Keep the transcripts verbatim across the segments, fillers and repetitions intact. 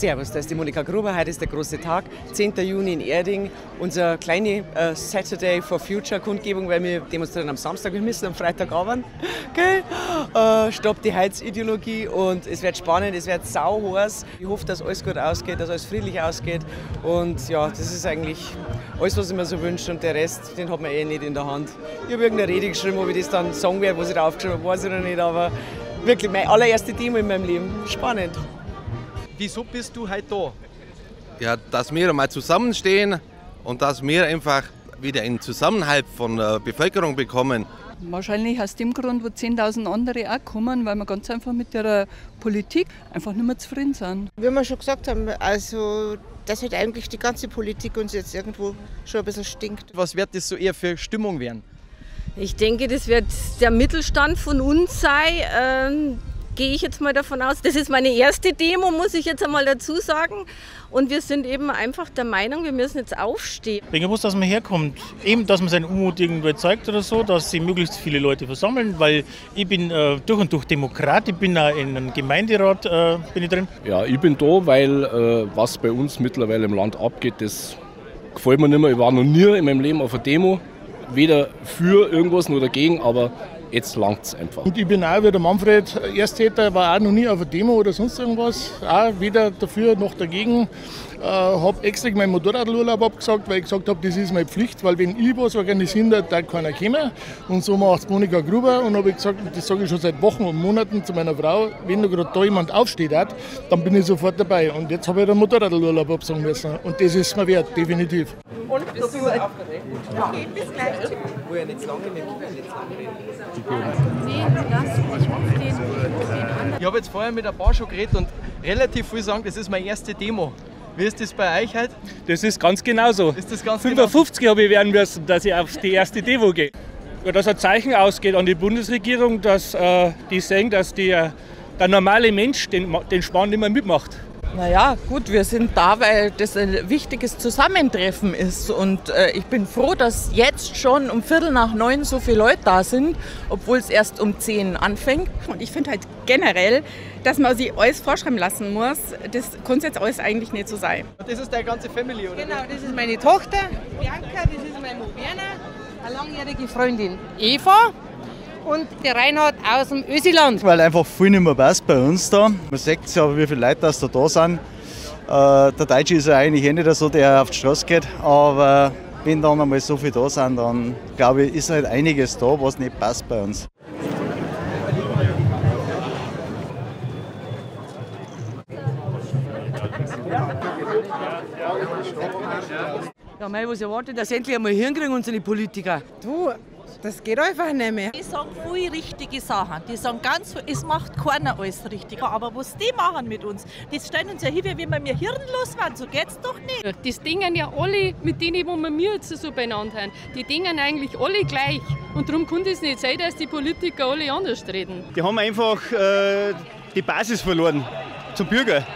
Servus, da ist die Monika Gruber, heute ist der große Tag, zehnter Juni in Erding, unsere kleine äh, Saturday for Future Kundgebung, weil wir demonstrieren am Samstag, wir müssen am Freitag arbeiten, okay? äh, Stopp die Heizideologie, und es wird spannend, es wird sauheiß. Ich hoffe, dass alles gut ausgeht, dass alles friedlich ausgeht, und ja, das ist eigentlich alles, was ich mir so wünsche, und der Rest, den hat man eh nicht in der Hand. Ich habe irgendeine Rede geschrieben, ob ich das dann sagen werde, was ich da aufgeschrieben habe, weiß ich noch nicht, aber wirklich mein allererste Demo in meinem Leben, spannend. Wieso bist du heute da? Ja, dass wir mal zusammenstehen und dass wir einfach wieder einen Zusammenhalt von der Bevölkerung bekommen. Wahrscheinlich aus dem Grund, wo zehntausend andere auch kommen, weil wir ganz einfach mit der Politik einfach nicht mehr zufrieden sind. Wie wir schon gesagt haben, also dass halt eigentlich die ganze Politik uns jetzt irgendwo schon ein bisschen stinkt. Was wird das so eher für Stimmung werden? Ich denke, das wird der Mittelstand von uns sein. Ähm Gehe ich jetzt mal davon aus, das ist meine erste Demo, muss ich jetzt einmal dazu sagen. Und wir sind eben einfach der Meinung, wir müssen jetzt aufstehen. Ich bin bewusst, dass man herkommt, eben, dass man seinen Unmut irgendwo zeigt oder so, dass sich möglichst viele Leute versammeln, weil ich bin äh, durch und durch Demokrat, ich bin auch in einem Gemeinderat äh, bin ich drin. Ja, ich bin da, weil äh, was bei uns mittlerweile im Land abgeht, das gefällt mir nicht mehr. Ich war noch nie in meinem Leben auf einer Demo, weder für irgendwas noch dagegen, aber jetzt langt es einfach. Und ich bin auch wie der Manfred Ersttäter, war auch noch nie auf einer Demo oder sonst irgendwas. Auch weder dafür noch dagegen. Ich äh, habe extra meinen Motorradurlaub abgesagt, weil ich gesagt habe, das ist meine Pflicht, weil wenn ich was organisieren darf, da keiner kommen. Und so macht es Monika Gruber. Und habe ich gesagt, das sage ich schon seit Wochen und Monaten zu meiner Frau, wenn da gerade da jemand aufsteht, hat, dann bin ich sofort dabei. Und jetzt habe ich den Motorradurlaub absagen müssen. Und das ist mir wert, definitiv. Und bist du aufgeregt? Ja. Okay, bis gleich. Wo ja nicht lange, wir können nicht lange reden. Ich habe jetzt vorher mit ein paar schon geredet und relativ viel sagen, das ist meine erste Demo. Wie ist das bei euch heute? Das ist ganz genauso. Ist das ganz fünfundfünfzig habe ich werden müssen, dass ich auf die erste Demo gehe. Ja, dass ein Zeichen ausgeht an die Bundesregierung, dass äh, die sehen, dass die, äh, der normale Mensch den, den Spahn nicht mehr mitmacht. Naja, gut, wir sind da, weil das ein wichtiges Zusammentreffen ist, und äh, ich bin froh, dass jetzt schon um Viertel nach neun so viele Leute da sind, obwohl es erst um zehn anfängt. Und ich finde halt generell, dass man sich alles vorschreiben lassen muss, das kann jetzt alles eigentlich nicht so sein. Das ist deine ganze Family, oder? Genau, das ist meine Tochter, Bianca, das ist mein Werner, eine langjährige Freundin, Eva. Und der Reinhard aus dem Ösiland. Weil einfach viel nicht mehr passt bei uns da. Man sieht es ja, wie viele Leute das da, da sind. Äh, der Deutsche ist ja eigentlich eh nicht so, der auf die Straße geht. Aber wenn dann einmal so viele da sind, dann glaube ich, ist halt einiges da, was nicht passt bei uns. Ja, mei, was erwartet, dass endlich einmal hinkriegen unsere Politiker. Du. Das geht einfach nicht mehr. Die sagen viele richtige Sachen. Die sagen ganz, es macht keiner alles richtig. Aber was die machen mit uns, das stellen uns ja hin, wie wenn wir hirnlos waren. So geht's doch nicht. Das denken ja alle, mit denen, wo wir jetzt so beieinander haben, die denken eigentlich alle gleich. Und darum kann es nicht sein, dass die Politiker alle anders reden. Die haben einfach äh, die Basis verloren zum Bürger.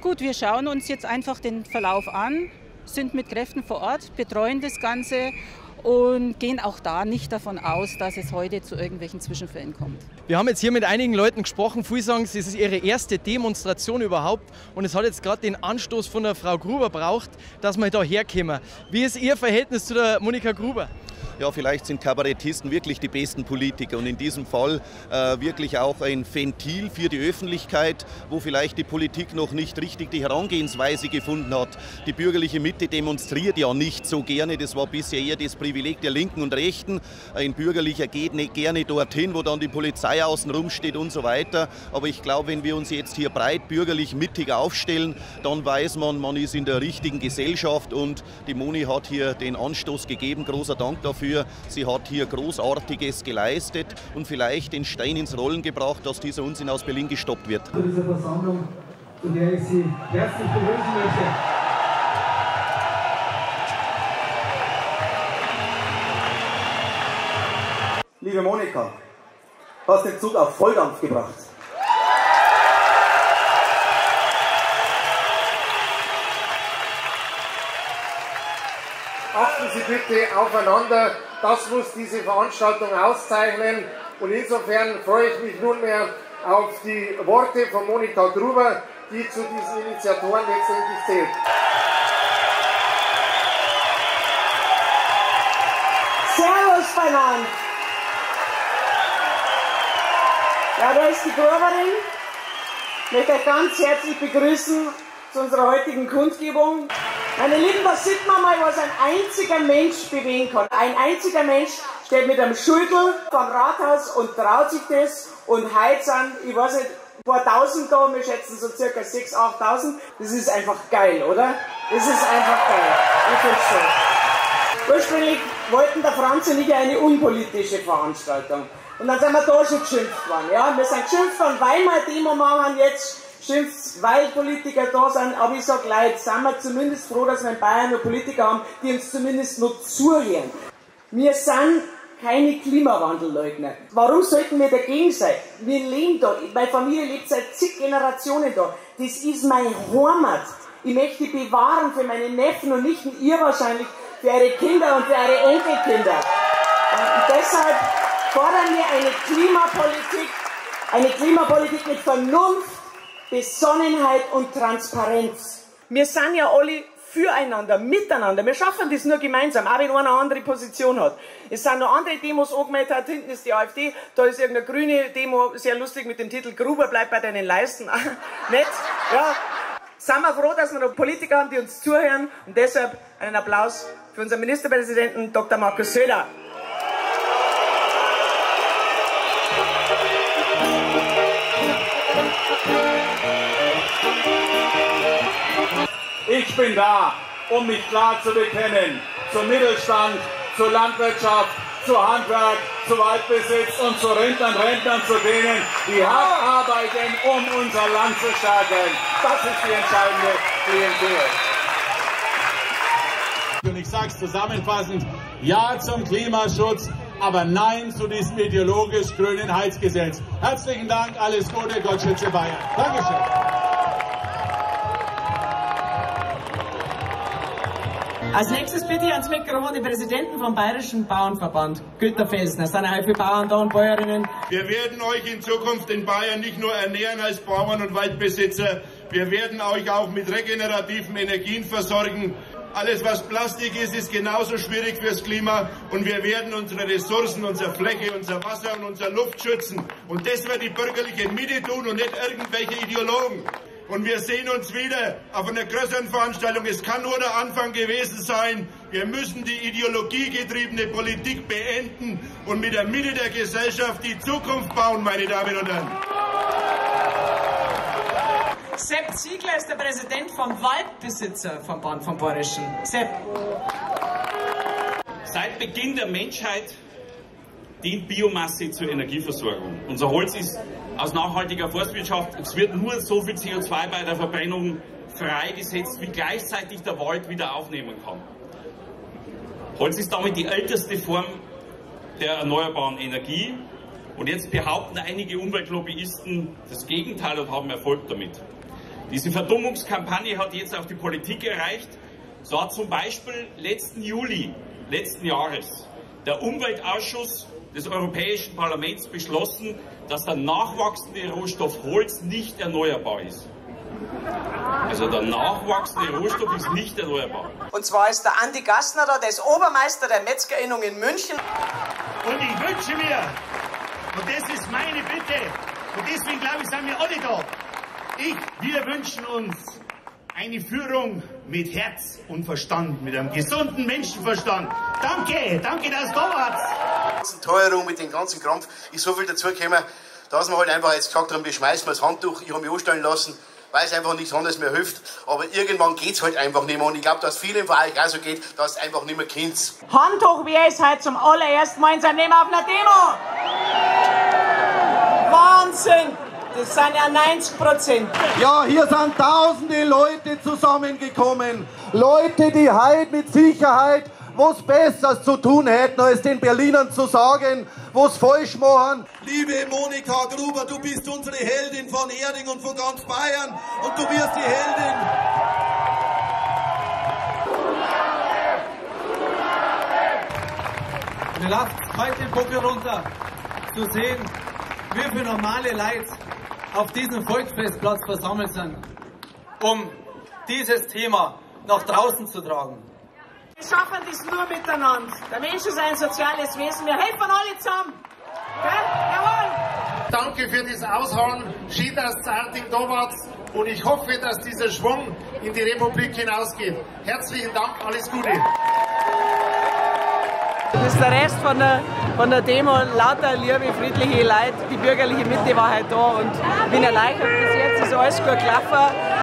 Gut, wir schauen uns jetzt einfach den Verlauf an, sind mit Kräften vor Ort, betreuen das Ganze und gehen auch da nicht davon aus, dass es heute zu irgendwelchen Zwischenfällen kommt. Wir haben jetzt hier mit einigen Leuten gesprochen. Viele sagen, es ist ihre erste Demonstration überhaupt, und es hat jetzt gerade den Anstoß von der Frau Gruber braucht, dass wir da herkommen. Wie ist Ihr Verhältnis zu der Monika Gruber? Ja, vielleicht sind Kabarettisten wirklich die besten Politiker, und in diesem Fall äh, wirklich auch ein Ventil für die Öffentlichkeit, wo vielleicht die Politik noch nicht richtig die Herangehensweise gefunden hat. Die bürgerliche Mitte demonstriert ja nicht so gerne, das war bisher eher das Privileg der Linken und Rechten. Ein Bürgerlicher geht nicht gerne dorthin, wo dann die Polizei außen rum steht und so weiter. Aber ich glaube, wenn wir uns jetzt hier breit bürgerlich mittig aufstellen, dann weiß man, man ist in der richtigen Gesellschaft, und die Moni hat hier den Anstoß gegeben. Großer Dank dafür. Sie hat hier Großartiges geleistet und vielleicht den Stein ins Rollen gebracht, dass dieser Unsinn aus Berlin gestoppt wird. Zu dieser Versammlung, zu der ich Sie herzlich begrüßen möchte. Liebe Monika, du hast den Zug auf Volldampf gebracht. bitte aufeinander. Das muss diese Veranstaltung auszeichnen. Und insofern freue ich mich nunmehr auf die Worte von Monika Gruber, die zu diesen Initiatoren letztendlich zählt. Servus beieinander! Ja, da ist die Gruberin. Ich möchte euch ganz herzlich begrüßen zu unserer heutigen Kundgebung. Meine Lieben, da sieht man mal, was ein einziger Mensch bewegen kann. Ein einziger Mensch steht mit einem Schüttel vom Rathaus und traut sich das und heizt an, ich weiß nicht, ein paar Tausend da, wir schätzen so circa sechstausend, achttausend. Das ist einfach geil, oder? Das ist einfach geil. Ich finde es so. Ursprünglich wollten der Franz und ich eine unpolitische Veranstaltung. Und dann sind wir da schon geschimpft worden. Ja? Wir sind geschimpft worden, weil wir eine Demo machen jetzt. Schimpft, weil Politiker da sind, aber ich sage Leute, sind wir zumindest froh, dass wir in Bayern noch Politiker haben, die uns zumindest noch zuhören. Wir sind keine Klimawandelleugner. Warum sollten wir dagegen sein? Wir leben da, meine Familie lebt seit zig Generationen da. Das ist meine Heimat. Ich möchte bewahren für meine Neffen und Nichten, ihr wahrscheinlich, für eure Kinder und für eure Enkelkinder. Und deshalb fordern wir eine Klimapolitik, eine Klimapolitik mit Vernunft, Besonnenheit und Transparenz. Wir sind ja alle füreinander, miteinander. Wir schaffen das nur gemeinsam, auch wenn einer eine andere Position hat. Es sind noch andere Demos angemeldet, da hinten ist die AfD, da ist irgendeine grüne Demo, sehr lustig mit dem Titel Gruber bleibt bei deinen Leisten. Nett? Ja. Sind wir froh, dass wir noch Politiker haben, die uns zuhören. Und deshalb einen Applaus für unseren Ministerpräsidenten Doktor Markus Söder. Ich bin da, um mich klar zu bekennen, zum Mittelstand, zur Landwirtschaft, zu Handwerk, zu Waldbesitz und zu Rentnern, Rentnern, zu denen, die hart arbeiten, um unser Land zu stärken. Das ist die entscheidende Klientel. Und ich sage es zusammenfassend, ja zum Klimaschutz, aber nein zu diesem ideologisch grünen Heizgesetz. Herzlichen Dank, alles Gute, Gott schütze Bayern. Dankeschön. Als nächstes bitte ans Mikrofon den Präsidenten vom Bayerischen Bauernverband, Günther Felßner. Es sind ja viele Bauern da und Bäuerinnen. Wir werden euch in Zukunft in Bayern nicht nur ernähren als Bauern und Waldbesitzer, wir werden euch auch mit regenerativen Energien versorgen. Alles, was Plastik ist, ist genauso schwierig fürs Klima. Und wir werden unsere Ressourcen, unsere Fläche, unser Wasser und unsere Luft schützen. Und das wird die bürgerliche Mitte tun und nicht irgendwelche Ideologen. Und wir sehen uns wieder auf einer größeren Veranstaltung. Es kann nur der Anfang gewesen sein. Wir müssen die ideologiegetriebene Politik beenden und mit der Mitte der Gesellschaft die Zukunft bauen, meine Damen und Herren. Sepp Ziegler ist der Präsident vom Waldbesitzerverband vom Bayerischen. Sepp. Seit Beginn der Menschheit dient Biomasse zur Energieversorgung. Unser Holz ist aus nachhaltiger Forstwirtschaft. Es wird nur so viel C O zwei bei der Verbrennung freigesetzt, wie gleichzeitig der Wald wieder aufnehmen kann. Holz ist damit die älteste Form der erneuerbaren Energie. Und jetzt behaupten einige Umweltlobbyisten das Gegenteil und haben Erfolg damit. Diese Verdummungskampagne hat jetzt auch die Politik erreicht. So hat zum Beispiel letzten Juli letzten Jahres der Umweltausschuss des Europäischen Parlaments beschlossen, dass der nachwachsende Rohstoff Holz nicht erneuerbar ist. Also der nachwachsende Rohstoff ist nicht erneuerbar. Und zwar ist der Andi Gassner da, der ist Obermeister der Metzgerinnung in München. Und ich wünsche mir, und das ist meine Bitte, und deswegen glaube ich, sind wir alle da. Ich, wir wünschen uns eine Führung mit Herz und Verstand, mit einem gesunden Menschenverstand. Danke, danke, dass du da warst. Die Teuerung mit dem ganzen Krampf ist so viel dazugekommen, dass wir halt einfach jetzt gesagt haben, wir schmeißen wir das Handtuch. Ich habe mich anstellen lassen, weil es einfach nichts anderes mehr hilft. Aber irgendwann geht es halt einfach nicht mehr. Und ich glaube, dass vielen von euch auch so geht, dass es einfach nicht mehr kennt. Handtuch, wer ist heute zum allerersten Mal in seinem Leben auf einer Demo? Wahnsinn! Das sind ja neunzig Prozent. Ja, hier sind tausende Leute zusammengekommen. Leute, die heute mit Sicherheit was Besseres zu tun hätten, als den Berlinern zu sagen, was falsch machen. Liebe Monika Gruber, du bist unsere Heldin von Erding und von ganz Bayern. Und du wirst die Heldin. Lasst heute den Buckel runter, zu sehen, wie viele normale Leute auf diesem Volksfestplatz versammelt sind, um dieses Thema nach draußen zu tragen. Wir schaffen das nur miteinander. Der Mensch ist ein soziales Wesen. Wir helfen alle zusammen. Jawohl. Danke für dieses Ausharren. Schieders, Zarting, Dobatz. Und ich hoffe, dass dieser Schwung in die Republik hinausgeht. Herzlichen Dank. Alles Gute. Das ist der Rest von der, von der Demo. Lauter liebe, friedliche Leute. Die bürgerliche Mitte war halt da. Und ich bin erleichtert. Bis jetzt ist alles gut gelaufen.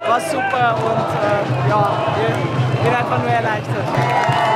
War super. Und äh, ja, ich bin einfach nur erleichtert.